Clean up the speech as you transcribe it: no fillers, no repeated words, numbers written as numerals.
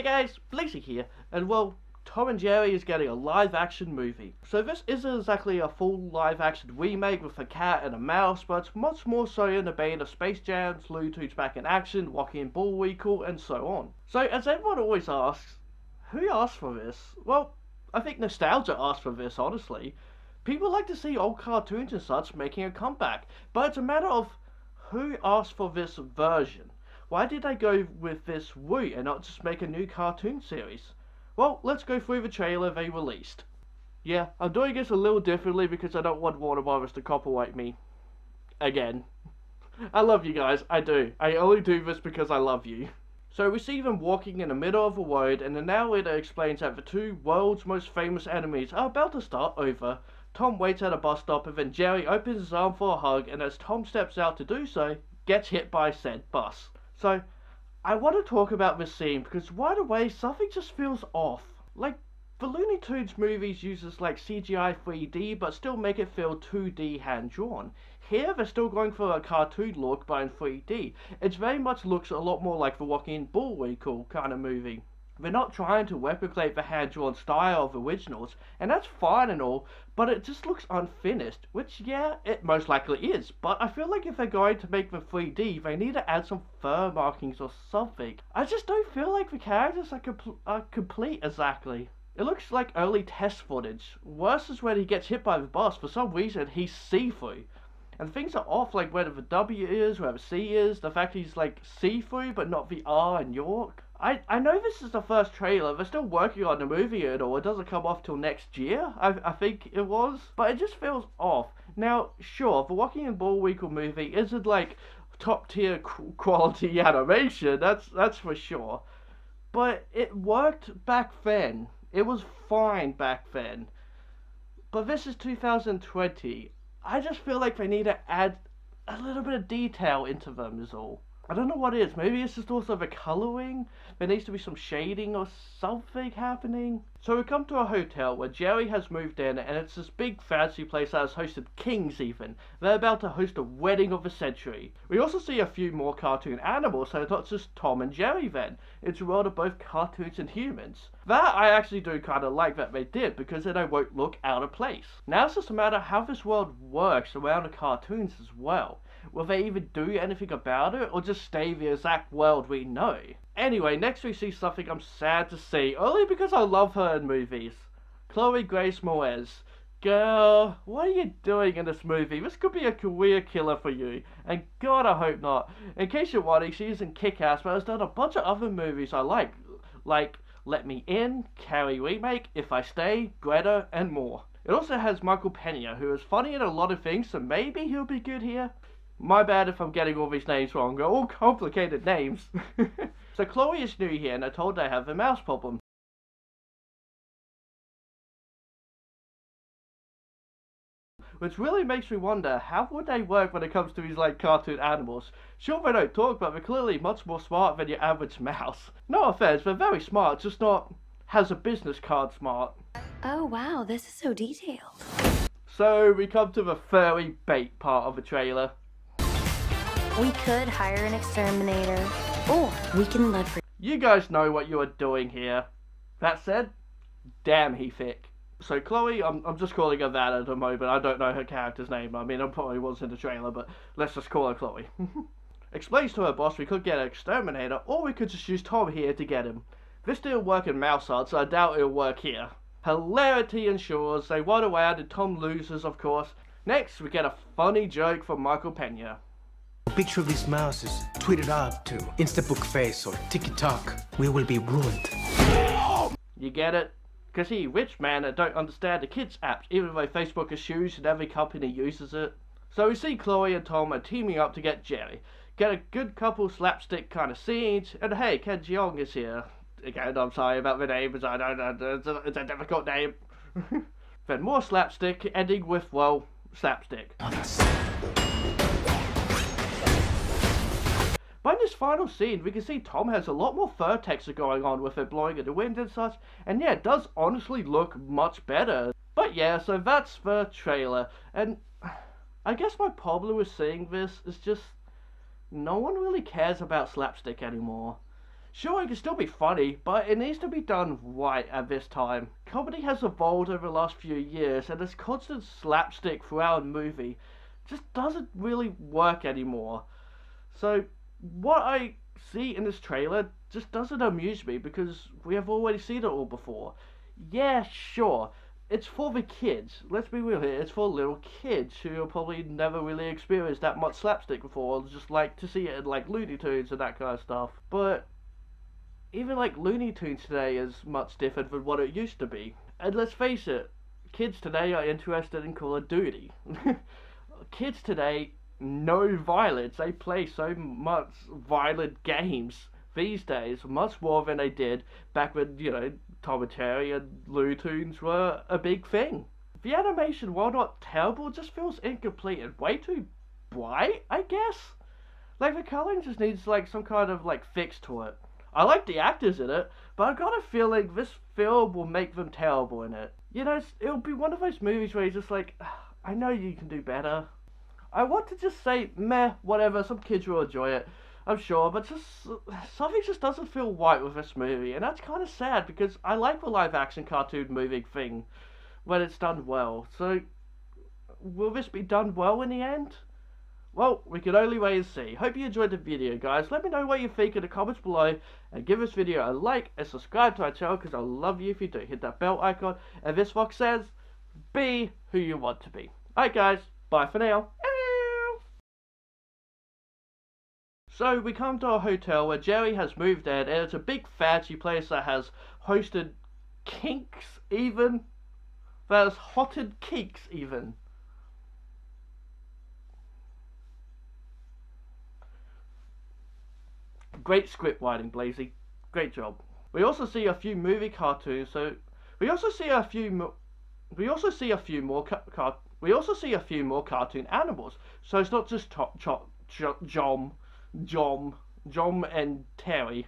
Hey guys, Bleecy here, and well, Tom and Jerry is getting a live action movie. So this isn't exactly a full live action remake with a cat and a mouse, but much more so in the vein of Space Jams, Looney Tunes Back in Action, Joaquin Bull Recall, and so on. So as everyone always asks, who asked for this? Well, I think nostalgia asked for this, honestly. People like to see old cartoons and such making a comeback, but it's a matter of who asked for this version. Why did they go with this route and not just make a new cartoon series? Well, let's go through the trailer they released. Yeah, I'm doing this a little differently because I don't want Warner Bros. To copyright me. Again. I love you guys, I do. I only do this because I love you. So we see them walking in the middle of a road, and the narrator explains that the two world's most famous enemies are about to start over. Tom waits at a bus stop, and then Jerry opens his arm for a hug, and as Tom steps out to do so, gets hit by said bus. So, I want to talk about this scene because right away something just feels off. Like, the Looney Tunes movies uses like CGI 3D but still make it feel 2D hand drawn. Here they're still going for a cartoon look but in 3D. It very much looks a lot more like the Joaquin Bull Recall kind of movie. They're not trying to replicate the hand drawn style of originals, and that's fine and all, but it just looks unfinished, which yeah, it most likely is, but I feel like if they're going to make them 3D, they need to add some fur markings or something. I just don't feel like the characters are complete exactly. It looks like early test footage. Worse is when he gets hit by the bus. For some reason he's see-through. And things are off, like where the W is, where the C is, the fact he's like see-through but not the R in York. I know this is the first trailer, they're still working on the movie and all, it doesn't come off till next year, I think it was, but it just feels off. Now, sure, the Joaquin Bull Recall movie isn't like top tier quality animation, that's for sure, but it worked back then, it was fine back then, but this is 2020, I just feel like they need to add a little bit of detail into them is all. I don't know what it is, maybe it's just also the colouring? There needs to be some shading or something happening. So we come to a hotel where Jerry has moved in, and it's this big fancy place that has hosted kings even. They're about to host a wedding of the century. We also see a few more cartoon animals, so it's not just Tom and Jerry then. It's a world of both cartoons and humans. That I actually do kind of like that they did, because then I won't look out of place. Now it's just a matter of how this world works around the cartoons as well. Will they even do anything about it, or just stay the exact world we know? Anyway, next we see something I'm sad to see, only because I love her in movies. Chloe Grace Moretz. Girl, what are you doing in this movie? This could be a career killer for you, and God I hope not. In case you're wondering, she is in Kick-Ass, but has done a bunch of other movies I like Let Me In, Carrie Remake, If I Stay, Greta, and more. It also has Michael Peña, who is funny in a lot of things, so maybe he'll be good here. My bad if I'm getting all these names wrong, they're all complicated names. So Chloe is new here and they're told they have a mouse problem. Which really makes me wonder, how would they work when it comes to these like cartoon animals? Sure they don't talk, but they're clearly much more smart than your average mouse. No offense, they're very smart, just not has a business card smart. Oh wow, this is so detailed. So we come to the furry bait part of the trailer. We could hire an exterminator, or we can leverage. You guys know what you are doing here. That said, damn he thick. So Chloe, I'm just calling her that at the moment. I don't know her character's name. I mean, I probably was in the trailer, but let's just call her Chloe. Explains to her boss we could get an exterminator, or we could just use Tom here to get him. This didn't work in mouse art, so I doubt it'll work here. Hilarity ensures. They run away and Tom loses, of course. Next, we get a funny joke from Michael Peña. A picture of these mouses tweeted up to Instabook Face or Tiki Tok. We will be ruined. You get it? Because he rich man that don't understand the kids apps, even though Facebook issues and every company uses it. So we see Chloe and Tom are teaming up to get Jerry. Get a good couple slapstick kind of scenes, and hey, Ken Jeong is here. Again, I'm sorry about the name, because I don't know, it's a difficult name. Then more slapstick, ending with, well, slapstick. But in this final scene, we can see Tom has a lot more fur texture going on with it blowing in the wind and such, and yeah, it does honestly look much better. But yeah, so that's the trailer, and I guess my problem with seeing this is just, no one really cares about slapstick anymore. Sure, it can still be funny, but it needs to be done right at this time. Comedy has evolved over the last few years, and this constant slapstick throughout a movie just doesn't really work anymore. So, what I see in this trailer just doesn't amuse me, because we have already seen it all before. Yeah, sure, it's for the kids. Let's be real here, it's for little kids who probably never really experienced that much slapstick before, just like to see it in like Looney Tunes and that kind of stuff. But even like Looney Tunes today is much different than what it used to be. And let's face it, kids today are interested in Call of Duty. Kids today know violence. They play so much violent games these days, much more than they did back when, you know, Tom and Jerry and Looney Tunes were a big thing. The animation, while not terrible, just feels incomplete and way too bright, I guess. Like, the colouring just needs like some kind of like fix to it. I like the actors in it, but I've got a feeling this film will make them terrible in it. You know, it'll be one of those movies where you're just like, I know you can do better. I want to just say, meh, whatever, some kids will enjoy it, I'm sure, but just something just doesn't feel right with this movie, and that's kind of sad, because I like the live-action cartoon movie thing when it's done well. So, will this be done well in the end? Well, we can only wait and see. Hope you enjoyed the video, guys. Let me know what you think in the comments below, and give this video a like and subscribe to my channel, because I love you if you do. Hit that bell icon, and this box says, be who you want to be. Alright guys, bye for now. So we come to a hotel where Jerry has moved in, and it's a big fancy place that has hosted kinks even. That has hotted kinks even. Great script writing, Bleecy. Great job. We also see a few movie cartoons. So we also see a few more cartoon animals. So it's not just Tom and Jerry.